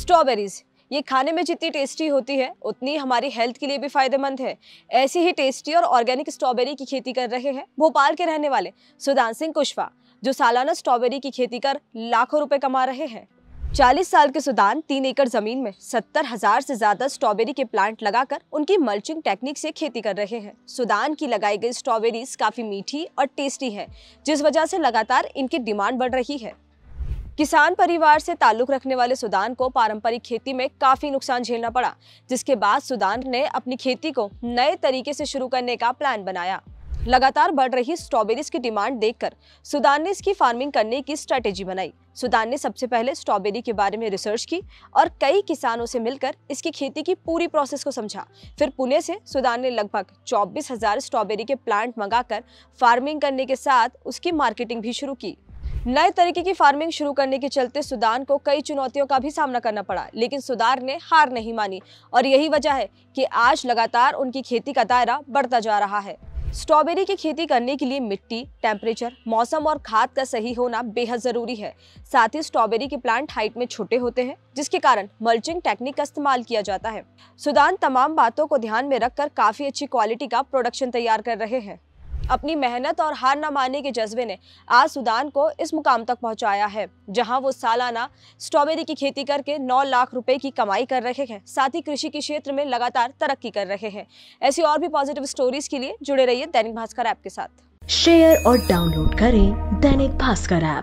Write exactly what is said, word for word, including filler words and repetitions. Strawberries ये खाने में जितनी टेस्टी होती है उतनी हमारी हेल्थ के लिए भी फायदेमंद है। ऐसी ही टेस्टी और ऑर्गेनिक स्ट्रॉबेरी की खेती कर रहे हैं भोपाल के रहने वाले सुदान सिंह कुशवाहा, जो सालाना स्ट्रॉबेरी की खेती कर लाखों रुपए कमा रहे हैं। चालीस साल के सुदान तीन एकड़ जमीन में सत्तर हजार से ज्यादा स्ट्रॉबेरी के प्लांट लगाकर उनकी मल्चिंग टेक्निक से खेती कर रहे हैं। सुदान की लगाई गई स्ट्रॉबेरीज काफी मीठी और टेस्टी है, जिस वजह से लगातार इनकी डिमांड बढ़ रही है। किसान परिवार से ताल्लुक रखने वाले सुदान को पारंपरिक खेती में काफी नुकसान झेलना पड़ा, जिसके बाद सुदान ने अपनी खेती को नए तरीके से शुरू करने का प्लान बनाया। लगातार बढ़ रही स्ट्रॉबेरीज की डिमांड देखकर सुदान ने इसकी फार्मिंग करने की स्ट्रेटेजी बनाई। सुदान ने सबसे पहले स्ट्रॉबेरी के बारे में रिसर्च की और कई किसानों से मिलकर इसकी खेती की पूरी प्रोसेस को समझा। फिर पुणे से सुदान ने लगभग चौबीस हजार स्ट्रॉबेरी के प्लांट मंगाकर फार्मिंग करने के साथ उसकी मार्केटिंग भी शुरू की। नए तरीके की फार्मिंग शुरू करने के चलते सुदान को कई चुनौतियों का भी सामना करना पड़ा, लेकिन सुदान ने हार नहीं मानी और यही वजह है कि आज लगातार उनकी खेती का दायरा बढ़ता जा रहा है। स्ट्रॉबेरी की खेती करने के लिए मिट्टी, टेम्परेचर, मौसम और खाद का सही होना बेहद जरूरी है। साथ ही स्ट्रॉबेरी के प्लांट हाइट में छोटे होते हैं, जिसके कारण मल्चिंग टेक्निक का इस्तेमाल किया जाता है। सुदान तमाम बातों को ध्यान में रखकर काफी अच्छी क्वालिटी का प्रोडक्शन तैयार कर रहे हैं। अपनी मेहनत और हार न मानने के जज्बे ने आज सुदान को इस मुकाम तक पहुंचाया है, जहां वो सालाना स्ट्रॉबेरी की खेती करके नौ लाख रुपए की कमाई कर रहे हैं। साथ ही कृषि के क्षेत्र में लगातार तरक्की कर रहे हैं। ऐसी और भी पॉजिटिव स्टोरीज के लिए जुड़े रहिए दैनिक भास्कर ऐप के साथ। शेयर और डाउनलोड करें दैनिक भास्कर ऐप।